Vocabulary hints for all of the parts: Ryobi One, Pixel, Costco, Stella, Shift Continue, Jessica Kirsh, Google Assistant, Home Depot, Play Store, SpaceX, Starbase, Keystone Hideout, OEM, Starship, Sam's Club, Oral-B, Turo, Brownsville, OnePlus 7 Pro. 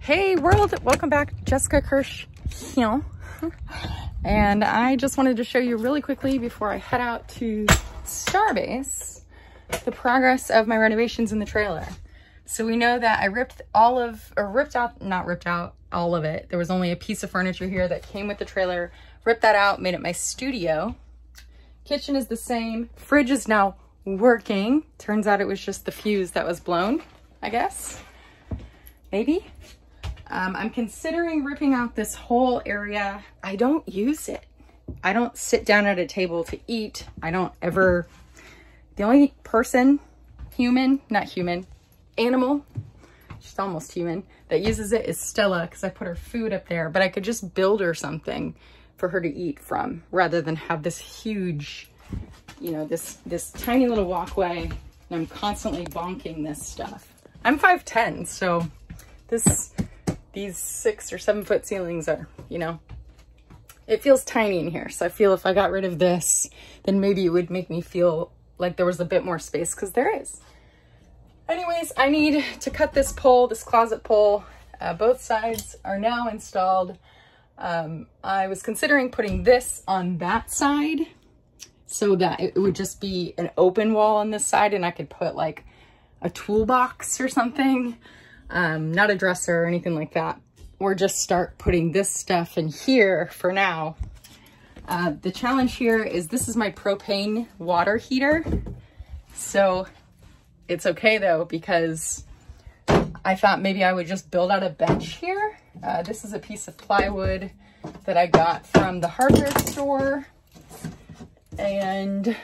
Hey world, welcome back. Jessica Kirsh here. And I just wanted to show you really quickly before I head out to Starbase, the progress of my renovations in the trailer. So we know that I ripped out all of it. There was only a piece of furniture here that came with the trailer, ripped that out, made it my studio. Kitchen is the same, fridge is now working. Turns out it was just the fuse that was blown, I guess, maybe. I'm considering ripping out this whole area. I don't use it. I don't sit down at a table to eat. I don't ever, the only person, animal, she's almost human, that uses it is Stella, because I put her food up there, but I could just build her something for her to eat from rather than have this huge, you know, this tiny little walkway, and I'm constantly bonking this stuff. I'm 5'10", so these 6 or 7 foot ceilings are, you know, it feels tiny in here. So I feel if I got rid of this, then maybe it would make me feel like there was a bit more space, because there is. Anyways, I need to cut this pole, this closet pole. Both sides are now installed. I was considering putting this on that side so that it would just be an open wall on this side, and I could put like a toolbox or something, not a dresser or anything like that, or just start putting this stuff in here for now. The challenge here is this is my propane water heater. So it's okay though, because I thought maybe I would just build out a bench here. This is a piece of plywood that I got from the hardware store, and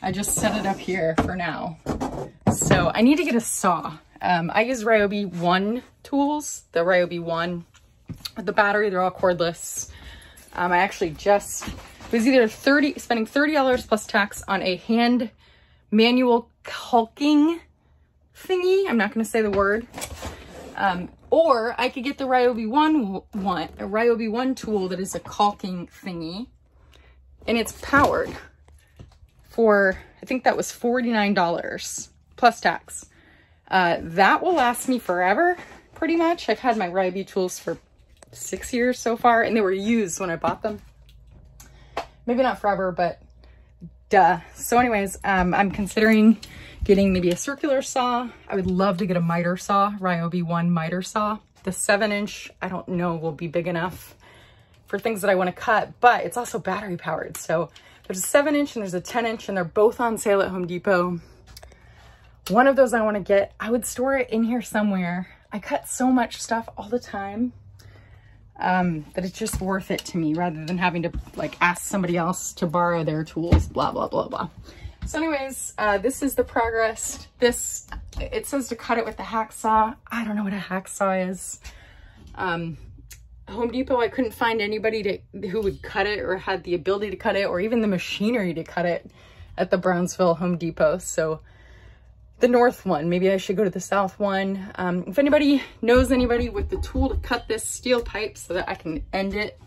I just set it up here for now. So I need to get a saw. I use Ryobi One tools, the Ryobi One with the battery, they're all cordless. I actually just, it was either spending $30 plus tax on a hand manual caulking thingy, I'm not going to say the word, or I could get the Ryobi One tool that is a caulking thingy, and it's powered for, I think that was $49 plus tax. That will last me forever, pretty much. I've had my Ryobi tools for 6 years so far, and they were used when I bought them. Maybe not forever, but duh. So anyways, I'm considering getting maybe a circular saw. I would love to get a miter saw, Ryobi One miter saw. The 7-inch, I don't know, will be big enough for things that I want to cut, but it's also battery powered. So there's a 7-inch and there's a 10-inch, and they're both on sale at Home Depot. One of those I want to get. I would store it in here somewhere. I cut so much stuff all the time that it's just worth it to me, rather than having to like ask somebody else to borrow their tools, blah, blah, blah, blah. So anyways, this is the progress. This, it says to cut it with the hacksaw. I don't know what a hacksaw is. Home Depot, I couldn't find anybody who would cut it or had the ability to cut it, or even the machinery to cut it at the Brownsville Home Depot. So the north one, maybe I should go to the south one. If anybody knows anybody with the tool to cut this steel pipe so that I can end it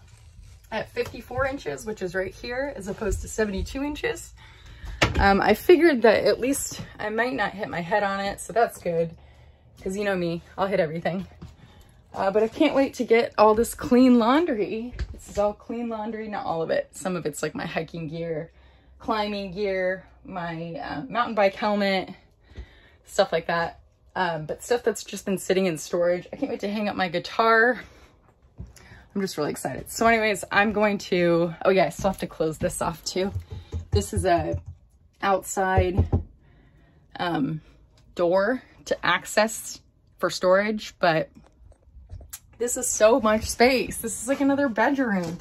at 54 inches, which is right here, as opposed to 72 inches. I figured that at least I might not hit my head on it, so that's good, because you know me, I'll hit everything. But I can't wait to get all this clean laundry. This is all clean laundry, not all of it. Some of it's like my hiking gear, climbing gear, my mountain bike helmet, stuff like that, but stuff that's just been sitting in storage. I can't wait to hang up my guitar. I'm just really excited. So anyways, I'm going to, oh yeah, I still have to close this off too. This is a outside door to access for storage, but this is so much space. This is like another bedroom.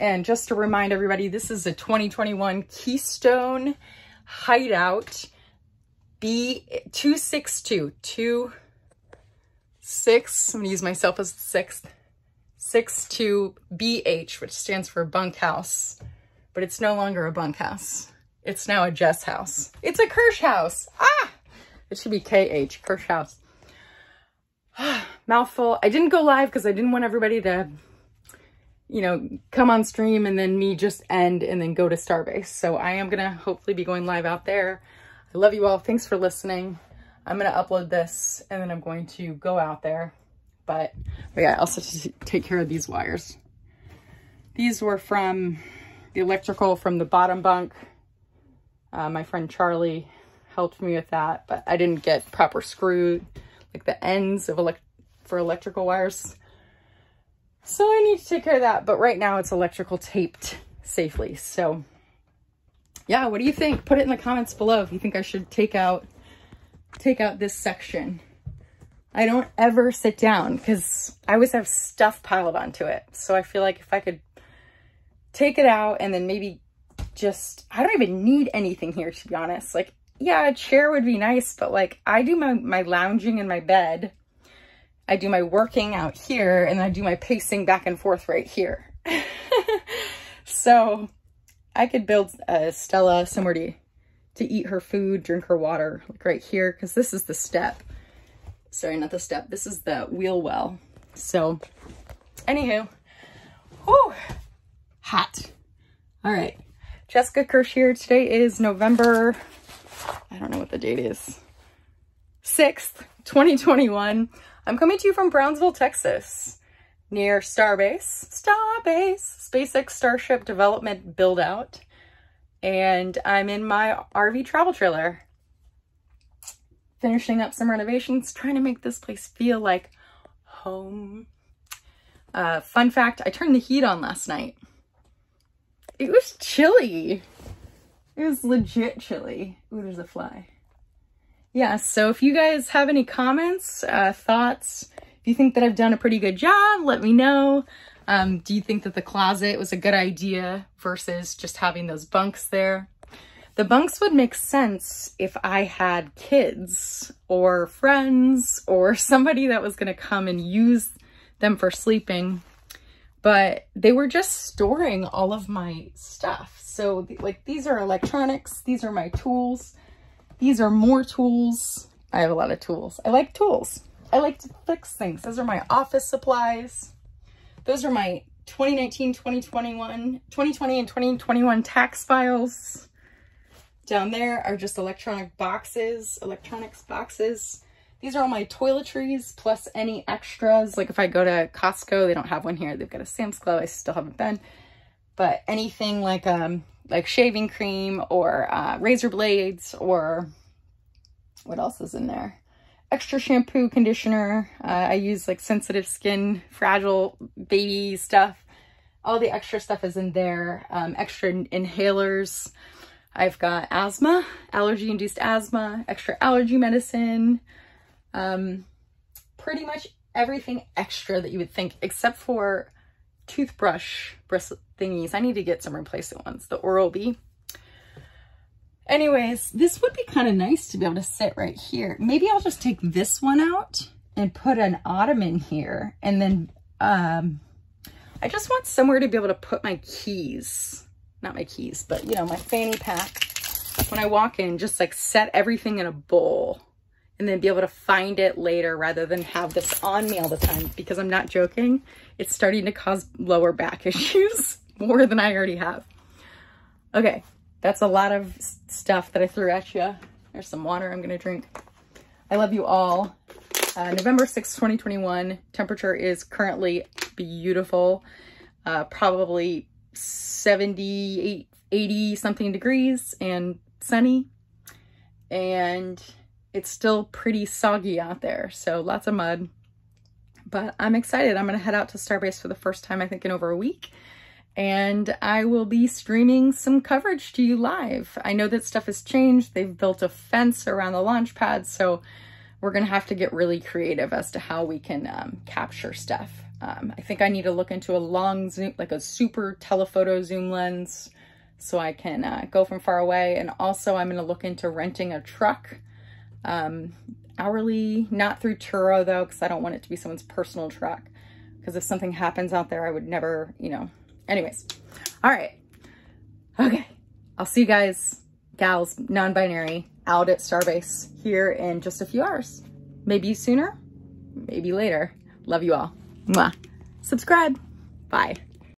And just to remind everybody, this is a 2021 Keystone Hideout B262, 26, I'm gonna use myself as the sixth, 62BH, which stands for bunkhouse, but it's no longer a bunkhouse. It's now a Jess house. It's a Kirsh house. Ah, it should be KH, Kirsh house. Mouthful. I didn't go live because I didn't want everybody to, you know, come on stream and then me just end and then go to Starbase. So I am gonna hopefully be going live out there. I love you all. Thanks for listening. I'm going to upload this, and then I'm going to go out there, But yeah, I also have to take care of these wires. These were from the electrical from the bottom bunk. My friend Charlie helped me with that, but I didn't get proper screw, like the ends of electrical wires. So I need to take care of that, but right now it's electrical taped safely. So yeah, what do you think? Put it in the comments below if you think I should take out this section. I don't ever sit down because I always have stuff piled onto it. So I feel like if I could take it out and then maybe just, I don't even need anything here, to be honest. Like, yeah, a chair would be nice, but like I do my lounging in my bed. I do my working out here, and I do my pacing back and forth right here. So I could build Stella somewhere to eat her food, drink her water, like right here, because this is the step. Sorry, not the step. This is the wheel well. So anywho, whew, hot. All right. Jessica Kirsh here. Today is November, I don't know what the date is, 6th, 2021. I'm coming to you from Brownsville, Texas, near Starbase, SpaceX Starship development build out. And I'm in my RV travel trailer, finishing up some renovations, trying to make this place feel like home. Fun fact, I turned the heat on last night. It was chilly. It was legit chilly. Ooh, there's a fly. Yeah, so if you guys have any comments, thoughts, if you think that I've done a pretty good job, let me know. Do you think that the closet was a good idea versus just having those bunks there? The bunks would make sense if I had kids or friends or somebody that was going to come and use them for sleeping, but they were just storing all of my stuff. So like these are electronics, these are my tools. These are more tools. I have a lot of tools. I like tools. I like to fix things. Those are my office supplies. Those are my 2019, 2021, 2020 and 2021 tax files. Down there are just electronics boxes. These are all my toiletries plus any extras. Like if I go to Costco, they don't have one here. They've got a Sam's Club. I still haven't been. But anything like shaving cream or razor blades, or what else is in there? Extra shampoo, conditioner. I use like sensitive skin, fragile baby stuff. All the extra stuff is in there. Extra inhalers. I've got asthma, allergy-induced asthma, extra allergy medicine. Pretty much everything extra that you would think, except for toothbrush bristle thingies. I need to get some replacement ones, the Oral-B. Anyways, this would be kind of nice to be able to sit right here. Maybe I'll just take this one out and put an ottoman here. And then I just want somewhere to be able to put my keys. Not my keys, but you know, my fanny pack. When I walk in, just like set everything in a bowl and then be able to find it later rather than have this on me all the time, because I'm not joking, it's starting to cause lower back issues more than I already have. Okay, that's a lot of stuff that I threw at you. There's some water I'm gonna drink. I love you all. November 6, 2021, temperature is currently beautiful. Probably 78, 80 something degrees and sunny. And it's still pretty soggy out there, so lots of mud. But I'm excited. I'm going to head out to Starbase for the first time, I think, in over a week. And I will be streaming some coverage to you live. I know that stuff has changed. They've built a fence around the launch pad, so we're going to have to get really creative as to how we can capture stuff. I think I need to look into a long zoom, like a super telephoto zoom lens, so I can go from far away. And also I'm going to look into renting a truck. Hourly, not through Turo though, because I don't want it to be someone's personal truck, because if something happens out there, I would never, you know. Anyways, all right, okay, I'll see you guys, gals, non-binary, out at Starbase here in just a few hours, maybe sooner, maybe later. Love you all. Mwah. Subscribe. Bye.